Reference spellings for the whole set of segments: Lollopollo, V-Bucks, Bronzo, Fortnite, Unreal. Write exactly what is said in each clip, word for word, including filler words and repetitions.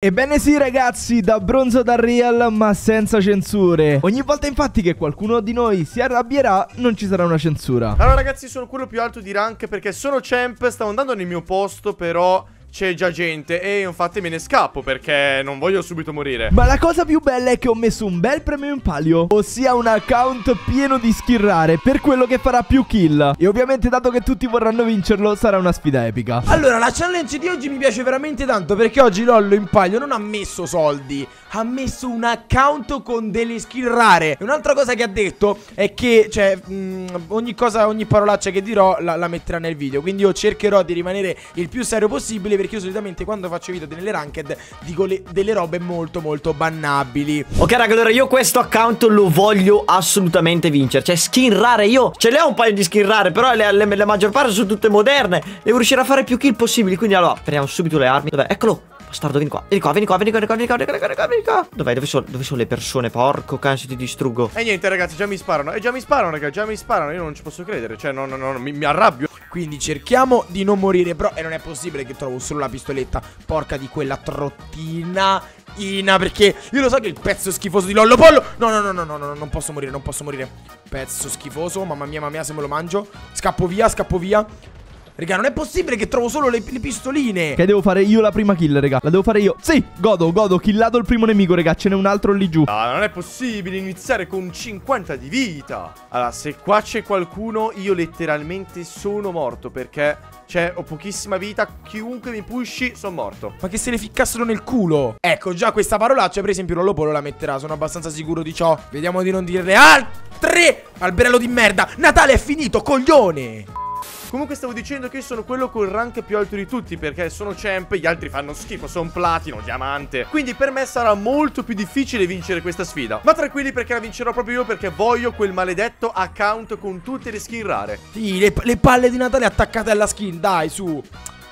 Ebbene sì ragazzi, da Bronzo ad Unreal ma senza censure. Ogni volta infatti che qualcuno di noi si arrabbierà non ci sarà una censura. Allora ragazzi, sono quello più alto di rank perché sono champ, stavo andando nel mio posto però c'è già gente e infatti me ne scappo perché non voglio subito morire. Ma la cosa più bella è che ho messo un bel premio in palio, ossia un account pieno di skill rare per quello che farà più kill. E ovviamente dato che tutti vorranno vincerlo sarà una sfida epica. Allora la challenge di oggi mi piace veramente tanto perché oggi Lollo in palio non ha messo soldi, ha messo un account con delle skill rare. E un'altra cosa che ha detto è che cioè mh, ogni cosa, ogni parolaccia che dirò la, la metterà nel video. Quindi io cercherò di rimanere il più serio possibile, perché io solitamente quando faccio video delle ranked dico le, delle robe molto molto bannabili. Ok raga, allora io questo account lo voglio assolutamente vincere. Cioè skin rare io ce le ho un paio di skin rare, però le, le, la maggior parte sono tutte moderne. Devo riuscire a fare più kill possibili. Quindi allora prendiamo subito le armi. Dov'è? Eccolo. Bastardo, vieni qua, vieni qua, vieni qua, vieni qua, vieni qua, vieni qua, vieni qua, vieni qua. Dov'è? Dove sono? Dove sono le persone? Porco cazzo, ti distruggo. E niente ragazzi, già mi sparano. E già mi sparano raga, già mi sparano. Io non ci posso credere. Cioè no, no, no, no mi, mi arrabbio. Quindi cerchiamo di non morire, però e non è possibile che trovo solo la pistoletta. Porca di quella trottina, perché io lo so che il pezzo schifoso di Lollopollo. No, no, no, no, no, no, non posso morire, non posso morire. Pezzo schifoso, mamma mia, mamma mia, se me lo mangio. Scappo via, scappo via. Raga, non è possibile che trovo solo le, le pistoline. Che devo fare io la prima kill, raga. La devo fare io. Sì, godo, godo, ho killato il primo nemico, raga. Ce n'è un altro lì giù. Ah, non è possibile iniziare con cinquanta di vita. Allora, se qua c'è qualcuno, io letteralmente sono morto, perché cioè, ho pochissima vita, chiunque mi pushi, sono morto. Ma che se le ficcassero nel culo. Ecco, già questa parolaccia, per esempio, Lollopollo la metterà, sono abbastanza sicuro di ciò. Vediamo di non dirne altre. Alberello di merda. Natale è finito, coglione. Comunque stavo dicendo che io sono quello col rank più alto di tutti, perché sono champ, gli altri fanno schifo, sono platino, diamante. Quindi per me sarà molto più difficile vincere questa sfida. Ma tranquilli, perché la vincerò proprio io, perché voglio quel maledetto account con tutte le skin rare. Sì, le, le palle di Natale attaccate alla skin, dai, su.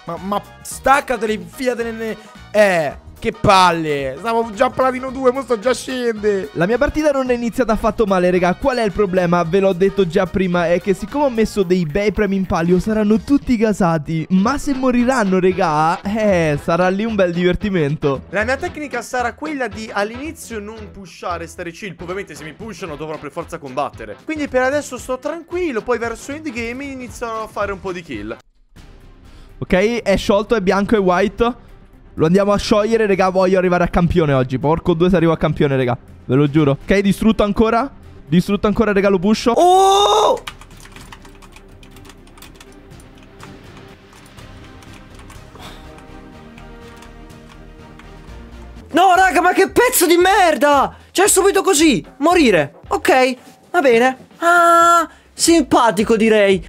Ma, ma staccatele, infilatele nelle... Eh... Che palle, stavo già platino due, mo sto già scende. La mia partita non è iniziata affatto male, raga. Qual è il problema? Ve l'ho detto già prima, è che siccome ho messo dei bei premi in palio saranno tutti casati. Ma se moriranno, raga, eh, sarà lì un bel divertimento. La mia tecnica sarà quella di all'inizio non pushare, stare chill. Ovviamente se mi pushano dovrò per forza combattere. Quindi per adesso sto tranquillo, poi verso endgame inizierò a fare un po' di kill. Ok, è sciolto, è bianco e white. Lo andiamo a sciogliere, raga, voglio arrivare a campione oggi. Porco due se arrivo a campione, raga. Ve lo giuro. Ok, distrutto ancora. Distrutto ancora, raga, lo pusho. Oh! No, raga, ma che pezzo di merda! Cioè, subito così, morire. Ok, va bene. Ah, simpatico, direi.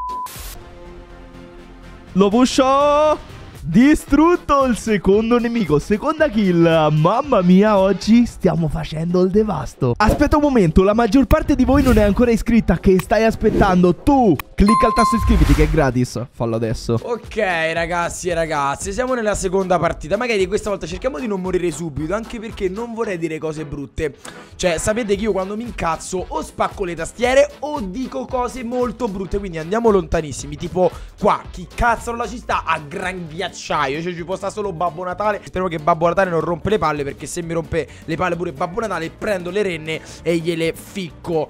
Lo pusho. Distrutto il secondo nemico, seconda kill. Mamma mia, oggi stiamo facendo il devasto. Aspetta un momento, la maggior parte di voi non è ancora iscritta. Che stai aspettando? Tu clicca il tasto iscriviti che è gratis. Fallo adesso. Ok ragazzi e ragazze, siamo nella seconda partita. Magari questa volta cerchiamo di non morire subito, anche perché non vorrei dire cose brutte. Cioè sapete che io quando mi incazzo o spacco le tastiere o dico cose molto brutte, quindi andiamo lontanissimi. Tipo qua, chi cazzo la ci sta a gran ghiaccio, cioè ci può stare solo Babbo Natale. Spero che Babbo Natale non rompe le palle, perché se mi rompe le palle pure Babbo Natale prendo le renne e gliele ficco.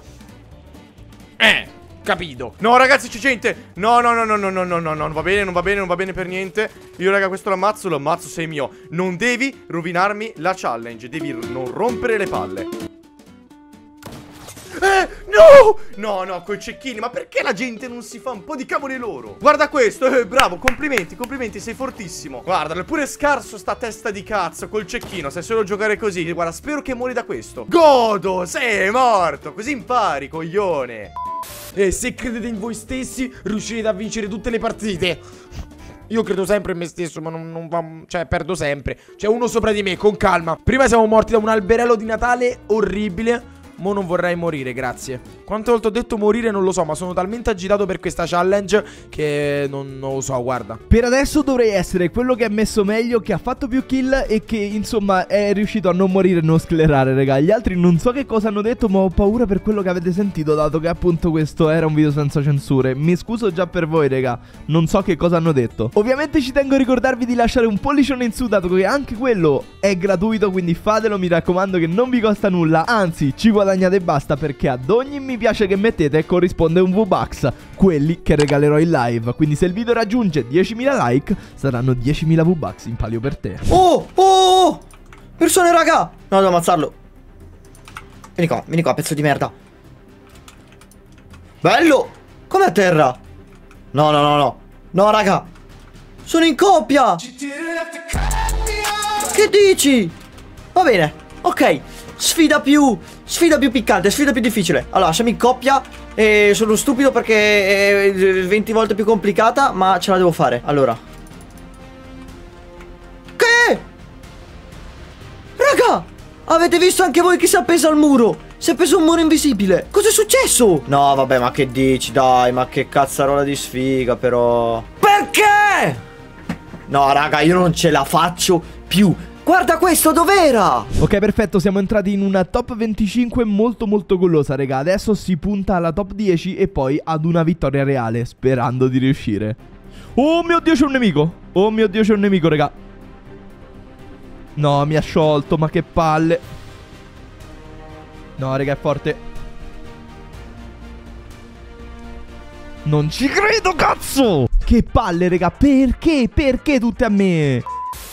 Eh, capito? No ragazzi, c'è gente. No no no no no no no no non va bene, non va bene, non va bene per niente. Io raga questo lo ammazzo, lo ammazzo, sei mio. Non devi rovinarmi la challenge, devi non rompere le palle. Eh, no! No, no, coi cecchini, ma perché la gente non si fa un po' di cavoli loro? Guarda questo, eh, bravo, complimenti, complimenti, sei fortissimo. Guardalo, è pure scarso sta testa di cazzo col cecchino, sai solo giocare così. Guarda, spero che muori da questo. Godo, sei morto, così impari, coglione. E se credete in voi stessi, riuscirete a vincere tutte le partite. Io credo sempre in me stesso, ma non, non va... Cioè, perdo sempre. C'è uno sopra di me, con calma. Prima siamo morti da un alberello di Natale orribile. Mo non vorrei morire, grazie. Quante volte ho detto morire non lo so, ma sono talmente agitato per questa challenge che non, non lo so, guarda. Per adesso dovrei essere quello che ha messo meglio, che ha fatto più kill e che insomma è riuscito a non morire e non sclerare, raga. Gli altri non so che cosa hanno detto, ma ho paura per quello che avete sentito, dato che appunto questo era un video senza censure. Mi scuso già per voi, raga, non so che cosa hanno detto. Ovviamente ci tengo a ricordarvi di lasciare un pollicione in su, dato che anche quello è gratuito, quindi fatelo, mi raccomando, che non vi costa nulla, anzi ci guadagnate e basta, perché ad ogni mi piace che mettete corrisponde un V-Bucks, quelli che regalerò in live. Quindi se il video raggiunge diecimila like saranno diecimila V-Bucks in palio per te. Oh, oh, persone, raga, no, devo ammazzarlo. Vieni qua, vieni qua, pezzo di merda. Bello, come a terra. No, no, no, no, no, raga, sono in coppia. Che dici? Va bene, ok. Sfida più, sfida più piccante, sfida più difficile. Allora, siamo in coppia e sono stupido perché è venti volte più complicata, ma ce la devo fare. Allora, che? Raga, avete visto anche voi chi si è appeso al muro? Si è appeso un muro invisibile. Cos'è successo? No, vabbè, ma che dici? Dai, ma che cazzarola di sfiga, però. Perché? No, raga, io non ce la faccio più. Guarda questo, dov'era? Ok, perfetto, siamo entrati in una top venticinque molto molto gollosa, raga. Adesso si punta alla top dieci e poi ad una vittoria reale, sperando di riuscire. Oh mio Dio, c'è un nemico. Oh mio Dio, c'è un nemico, raga. No, mi ha sciolto, ma che palle. No, raga, è forte. Non ci credo, cazzo! Che palle, raga, perché? Perché tutte a me?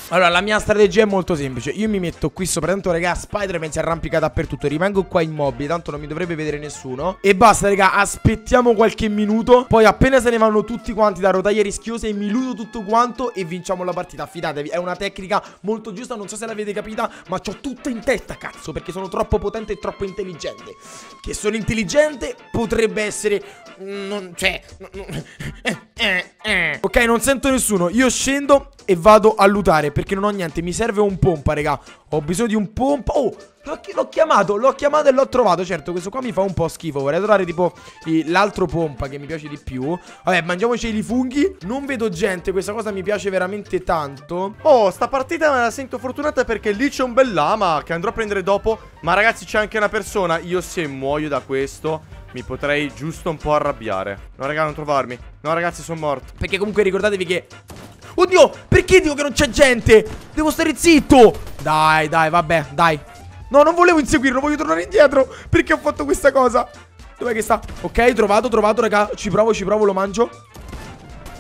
Allora, la mia strategia è molto semplice. Io mi metto qui sopra, tanto raga, Spider-Man si arrampica dappertutto. Rimango qua immobile, tanto non mi dovrebbe vedere nessuno. E basta, raga, aspettiamo qualche minuto. Poi appena se ne vanno tutti quanti da rotaie rischiose, mi ludo tutto quanto e vinciamo la partita. Fidatevi, è una tecnica molto giusta, non so se l'avete capita, ma c'ho tutto in testa, cazzo, perché sono troppo potente e troppo intelligente. Che sono intelligente potrebbe essere... Non... cioè... Ok, non sento nessuno. Io scendo e vado a lootare, perché non ho niente. Mi serve un pompa, raga. Ho bisogno di un pompa. Oh, l'ho chiamato, l'ho chiamato e l'ho trovato. Certo, questo qua mi fa un po' schifo. Vorrei trovare tipo l'altro pompa che mi piace di più. Vabbè, mangiamoci i funghi. Non vedo gente, questa cosa mi piace veramente tanto. Oh, sta partita me la sento fortunata, perché lì c'è un bel lama che andrò a prendere dopo. Ma ragazzi, c'è anche una persona. Io se muoio da questo mi potrei giusto un po' arrabbiare. No, raga, non trovarmi. No, ragazzi, sono morto. Perché comunque ricordatevi che... Oddio, perché dico che non c'è gente? Devo stare zitto. Dai, dai, vabbè, dai. No, non volevo inseguirlo, voglio tornare indietro. Perché ho fatto questa cosa? Dov'è che sta? Ok, trovato, trovato, raga. Ci provo, ci provo, lo mangio.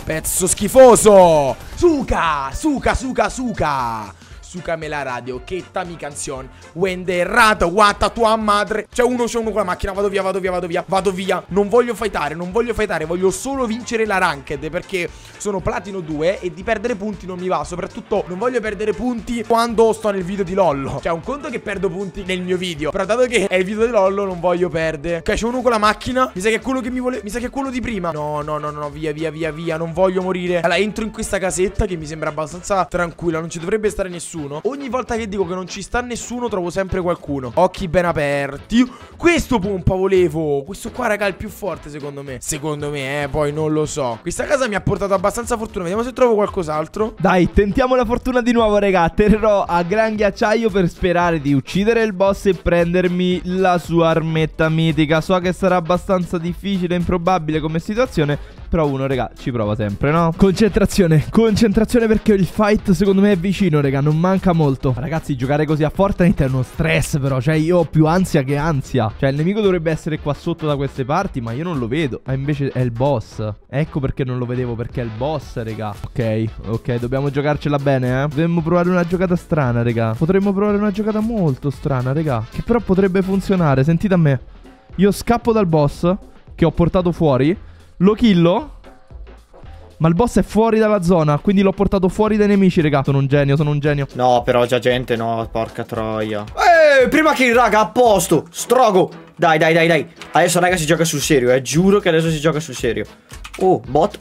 Pezzo schifoso. Suca, suca, suca, suca. Suca me la radio, che ta mi canzone. Wenderrato, guatta tua madre. C'è uno, c'è uno con la macchina, vado via, vado via, vado via, vado via. Non voglio fightare, non voglio fightare, voglio solo vincere la ranked, perché sono platino due e di perdere punti non mi va. Soprattutto non voglio perdere punti quando sto nel video di Lollo. Cioè, un conto che perdo punti nel mio video, però dato che è il video di Lollo non voglio perdere. Ok, c'è uno con la macchina. Mi sa che è quello che mi vuole, mi sa che è quello di prima. No, no, no, no, via, via, via, via. Non voglio morire. Allora, entro in questa casetta che mi sembra abbastanza tranquilla, non ci dovrebbe stare nessuno. Ogni volta che dico che non ci sta nessuno trovo sempre qualcuno. Occhi ben aperti. Questo pompa volevo. Questo qua, raga, è il più forte secondo me. Secondo me, eh, poi non lo so. Questa casa mi ha portato abbastanza fortuna. Vediamo se trovo qualcos'altro. Dai, tentiamo la fortuna di nuovo, raga. Terrò a gran ghiacciaio per sperare di uccidere il boss e prendermi la sua armetta mitica. So che sarà abbastanza difficile e improbabile come situazione, però uno, raga, ci prova sempre, no? Concentrazione, concentrazione, perché il fight secondo me è vicino, raga. Non manca Manca molto. Ragazzi, giocare così a Fortnite è uno stress, però. Cioè, io ho più ansia che ansia. Cioè, il nemico dovrebbe essere qua sotto da queste parti, ma io non lo vedo. Ah, invece è il boss. Ecco perché non lo vedevo, perché è il boss, raga. Ok, ok, dobbiamo giocarcela bene, eh. Dovremmo provare una giocata strana, raga. Potremmo provare una giocata molto strana, raga, che però potrebbe funzionare. Sentite a me. Io scappo dal boss, che ho portato fuori, lo killo, ma il boss è fuori dalla zona, quindi l'ho portato fuori dai nemici, raga. Sono un genio, sono un genio. No, però già gente, no, porca troia. Ehi, prima kill, raga, a posto. Strogo. Dai, dai, dai, dai. Adesso, raga, si gioca sul serio, eh. Giuro che adesso si gioca sul serio. Oh, bot.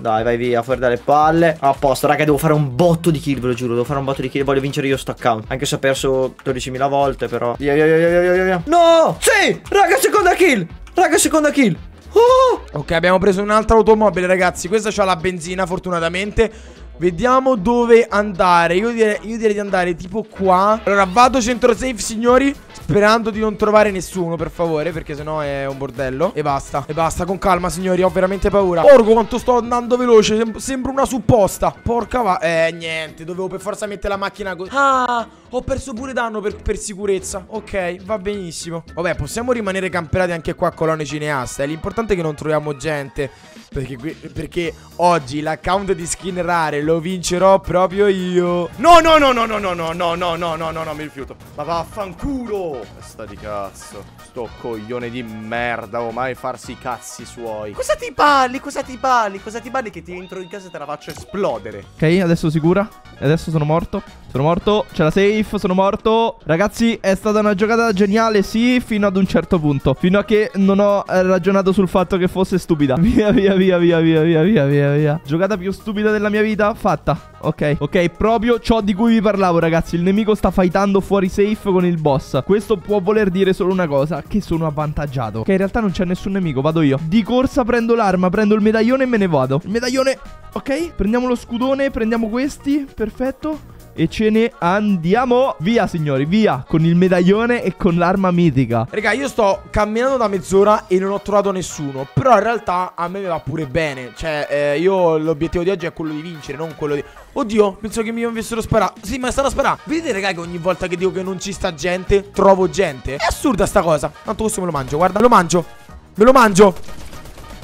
Dai, vai via, fuori dalle palle. A posto, raga, devo fare un botto di kill, ve lo giuro. Devo fare un botto di kill, voglio vincere io sto account. Anche se ho perso dodicimila volte, però. Via, via, via, via, via, via. No! Sì! Raga, seconda kill. Raga, seconda kill. Oh! Ok, abbiamo preso un'altra automobile, ragazzi. Questa c'ha la benzina, fortunatamente. Vediamo dove andare. Io direi, io direi di andare tipo qua. Allora vado centro safe, signori, sperando di non trovare nessuno, per favore, perché sennò è un bordello. E basta, e basta, con calma, signori. Ho veramente paura. Porco, quanto sto andando veloce. Sem Sembra una supposta. Porca va. Eh, niente, dovevo per forza mettere la macchina così. Ah, ho perso pure danno per, per sicurezza. Ok, va benissimo. Vabbè, possiamo rimanere campionati anche qua, colonne cineaste. L'importante è che non troviamo gente, perché, qui, perché oggi l'account di skin rare lo vincerò proprio io. No, no, no, no, no, no, no, no, no, no, no, no, no, mi rifiuto. Ma vaffanculo. Testa di cazzo. Sto coglione di merda, ormai farsi i cazzi suoi. Cosa ti parli? Cosa ti parli? Cosa ti parli che ti entro in casa e te la faccio esplodere? Ok, adesso sicura. Adesso sono morto. Sono morto. C'è la safe, sono morto. Ragazzi, è stata una giocata geniale, sì, fino ad un certo punto. Fino a che non ho ragionato sul fatto che fosse stupida. Via, via, via, via, via, via, via, via, via. Giocata più stupida della mia vita. Fatta, ok, ok, proprio ciò di cui vi parlavo, ragazzi. Il nemico sta fightando fuori safe con il boss. Questo può voler dire solo una cosa: che sono avvantaggiato. Ok, in realtà non c'è nessun nemico, vado io. Di corsa prendo l'arma, prendo il medaglione e me ne vado. Il medaglione, ok, prendiamo lo scudone, prendiamo questi, perfetto. E ce ne andiamo via, signori, via, con il medaglione e con l'arma mitica. Raga, io sto camminando da mezz'ora e non ho trovato nessuno, però in realtà a me va pure bene. Cioè, eh, io l'obiettivo di oggi è quello di vincere, non quello di... Oddio, penso che mi avessero sparato. Sì, ma stanno a sparare. Vedete, raga, che ogni volta che dico che non ci sta gente, trovo gente? È assurda sta cosa. Tanto questo me lo mangio, guarda, me lo mangio. Me lo mangio.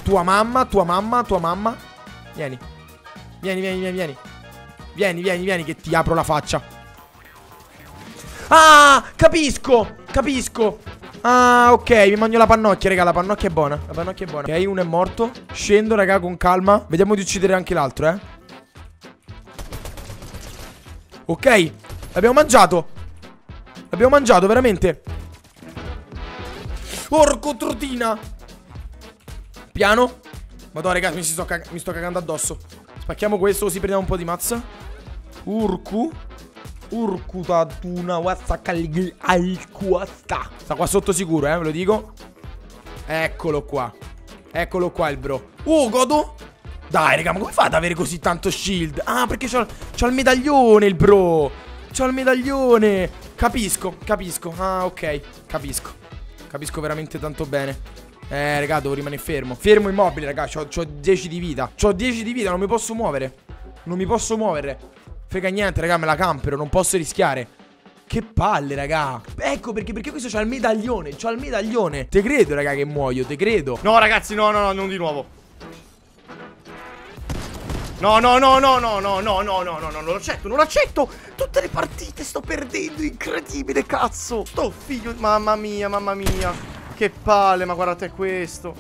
Tua mamma, tua mamma, tua mamma. Vieni. Vieni, vieni, vieni, vieni. Vieni, vieni, vieni che ti apro la faccia. Ah, capisco, capisco. Ah, ok, mi mangio la pannocchia, raga, la pannocchia è buona. La pannocchia è buona. Ok, uno è morto. Scendo, raga, con calma. Vediamo di uccidere anche l'altro, eh. Ok, l'abbiamo mangiato. L'abbiamo mangiato, veramente. Porco trotina. Piano. Madonna, raga, mi sto, cag mi sto cagando addosso. Spacchiamo questo, così prendiamo un po' di mazza. Urcu Urcuta d'una Wazzakal Alquasta. Sta qua sotto sicuro, eh, ve lo dico. Eccolo qua. Eccolo qua il bro. Oh, godo. Dai, raga, ma come fa ad avere così tanto shield? Ah, perché c'ho il medaglione il bro. C'ho il medaglione. Capisco, capisco. Ah, ok, capisco. Capisco veramente tanto bene. Eh, raga, devo rimanere fermo. Fermo immobile, raga. C'ho dieci di vita. C'ho dieci di vita, non mi posso muovere. Non mi posso muovere. Frega niente, raga, me la campero, non posso rischiare. Che palle, raga. Ecco perché, perché questo c'ha il medaglione. C'ha il medaglione. Te credo, raga, che muoio, te credo. No, ragazzi, no, no, no, non di nuovo. No, no, no, no, no, no, no, no, no, no, non lo accetto, non lo accetto. Tutte le partite sto perdendo, incredibile, cazzo. Sto figlio, mamma mia, mamma mia. Che palle, ma guardate questo.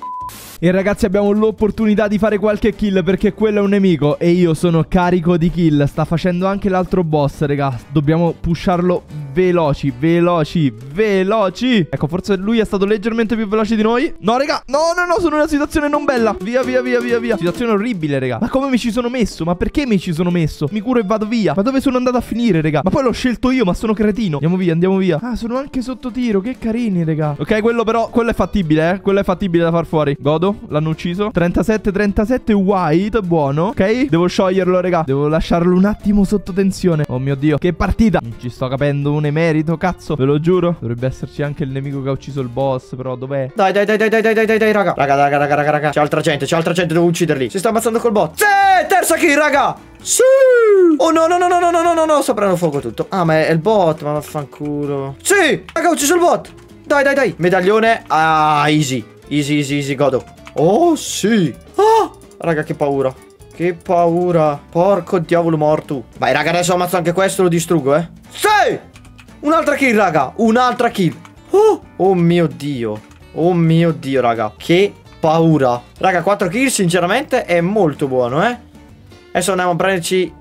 E ragazzi, abbiamo l'opportunità di fare qualche kill, perché quello è un nemico e io sono carico di kill. Sta facendo anche l'altro boss, raga. Dobbiamo pusharlo veloci, veloci, veloci. Ecco, forse lui è stato leggermente più veloce di noi. No, raga, no, no, no, sono in una situazione non bella. Via, via, via, via, via. Situazione orribile, raga. Ma come mi ci sono messo? Ma perché mi ci sono messo? Mi curo e vado via. Ma dove sono andato a finire, raga? Ma poi l'ho scelto io, ma sono cretino. Andiamo via, andiamo via. Ah, sono anche sotto tiro, che carini, raga. Ok, quello però, quello è fattibile, eh. Quello è fattibile da far fuori. Godo. L'hanno ucciso. Trentasette, trentasette, white, buono. Ok, devo scioglierlo, raga. Devo lasciarlo un attimo sotto tensione. Oh mio dio, che partita. Non ci sto capendo un emerito, cazzo, ve lo giuro. Dovrebbe esserci anche il nemico che ha ucciso il boss, però dov'è? Dai, dai, dai, dai, dai, dai, dai, dai, raga. Raga, raga, raga, raga, raga. C'è altra gente, c'è altra gente, devo ucciderli. Si sta ammazzando col bot. Sì, terza kill, raga. Sì. Oh no, no, no, no, no, no, no, no. Sta prendendo fuoco tutto. Ah, ma è il bot, ma vaffanculo. Sì, raga, ho ucciso il bot. Dai, dai, dai. Medaglione. Ah, easy. Easy, easy, easy, godo. Oh, sì. Ah, raga, che paura. Che paura. Porco diavolo morto. Vai, raga, adesso ammazzo anche questo e lo distruggo, eh. Sì. Un'altra kill, raga. Un'altra kill. Oh. Oh, mio Dio. Oh, mio Dio, raga. Che paura. Raga, quattro kill, sinceramente, è molto buono, eh. Adesso andiamo a prenderci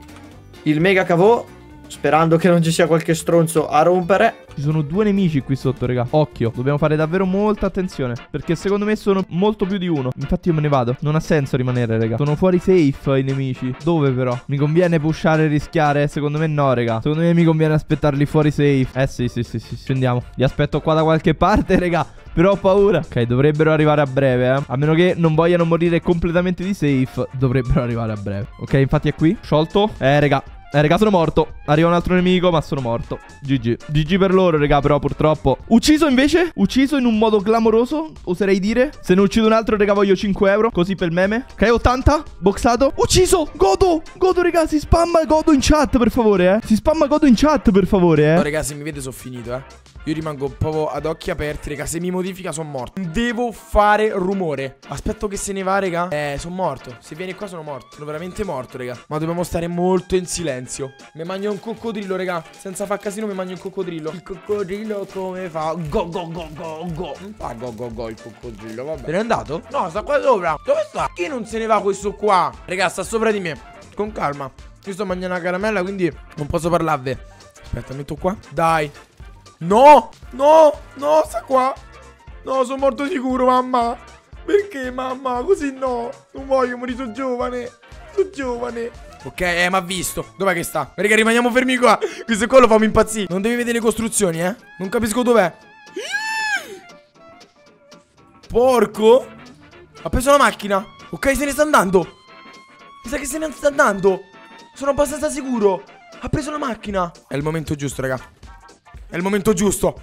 il mega cavò. Sperando che non ci sia qualche stronzo a rompere. Ci sono due nemici qui sotto, raga. Occhio. Dobbiamo fare davvero molta attenzione, perché secondo me sono molto più di uno. Infatti io me ne vado. Non ha senso rimanere, raga. Sono fuori safe i nemici. Dove però? Mi conviene pushare e rischiare? Secondo me no, raga. Secondo me mi conviene aspettarli fuori safe. Eh sì sì sì sì. Scendiamo. Li aspetto qua da qualche parte, raga. Però ho paura. Ok, dovrebbero arrivare a breve, eh. A meno che non vogliano morire completamente di safe. Dovrebbero arrivare a breve. Ok, infatti è qui. Sciolto. Eh, raga. Eh, raga, sono morto. Arriva un altro nemico, ma sono morto. G G. G G per loro, raga, però purtroppo. Ucciso invece? Ucciso in un modo clamoroso, oserei dire. Se ne uccido un altro, raga, voglio cinque euro. Così per meme. Ok, ottanta. Boxato. Ucciso. Godo. Godo, raga. Si spamma Godo in chat, per favore, eh. Si spamma Godo in chat, per favore, eh. No, raga, se mi vede sono finito, eh. Io rimango proprio ad occhi aperti, raga. Se mi modifica sono morto. Devo fare rumore. Aspetto che se ne va, raga. Eh, sono morto. Se vieni qua sono morto. Sono veramente morto, raga. Ma dobbiamo stare molto in silenzio. Mi mangio un coccodrillo, raga. Senza far casino mi mangio un coccodrillo. Il coccodrillo come fa? Go go go go go. Non fa go go go il coccodrillo, vabbè. Se n'è andato? No, sta qua sopra. Dove sta? Chi non se ne va questo qua? Raga, sta sopra di me. Con calma. Io sto mangiando una caramella, quindi non posso parlarvi. Aspetta, metto qua. Dai. No, no, no, sta qua. No, sono morto sicuro, mamma. Perché, mamma? Così no. Non voglio morire, sono giovane. Sono giovane. Ok, eh, ma ha visto. Dov'è che sta? Raga, rimaniamo fermi qua. Questo qua lo fa impazzire. Non devi vedere le costruzioni, eh. Non capisco dov'è. Porco. Ha preso la macchina. Ok, se ne sta andando. Mi sa che se ne sta andando. Sono abbastanza sicuro. Ha preso la macchina. È il momento giusto, raga. È il momento giusto.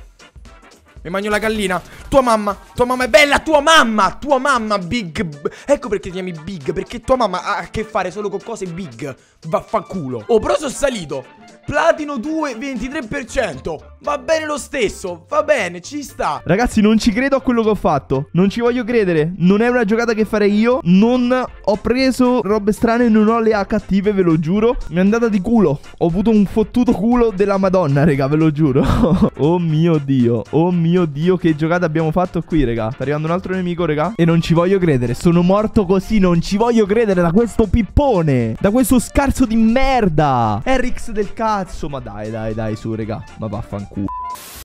Mi mangio la gallina. Tua mamma. Tua mamma è bella. Tua mamma. Tua mamma big. Ecco perché ti chiami big. Perché tua mamma ha a che fare solo con cose big. Vaffanculo. Oh, però sono salito. Platino due, ventitré per cento. Va bene lo stesso. Va bene, ci sta. Ragazzi, non ci credo a quello che ho fatto. Non ci voglio credere. Non è una giocata che farei io. Non ho preso robe strane. Non ho le A cattive, ve lo giuro. Mi è andata di culo. Ho avuto un fottuto culo della madonna, raga, ve lo giuro. Oh mio dio. Oh mio Mio dio, che giocata abbiamo fatto qui, raga. Sta arrivando un altro nemico, raga. E non ci voglio credere. Sono morto così. Non ci voglio credere. Da questo pippone. Da questo scarso di merda. Erix del cazzo. Ma dai, dai, dai. Su, raga. Ma vaffanculo.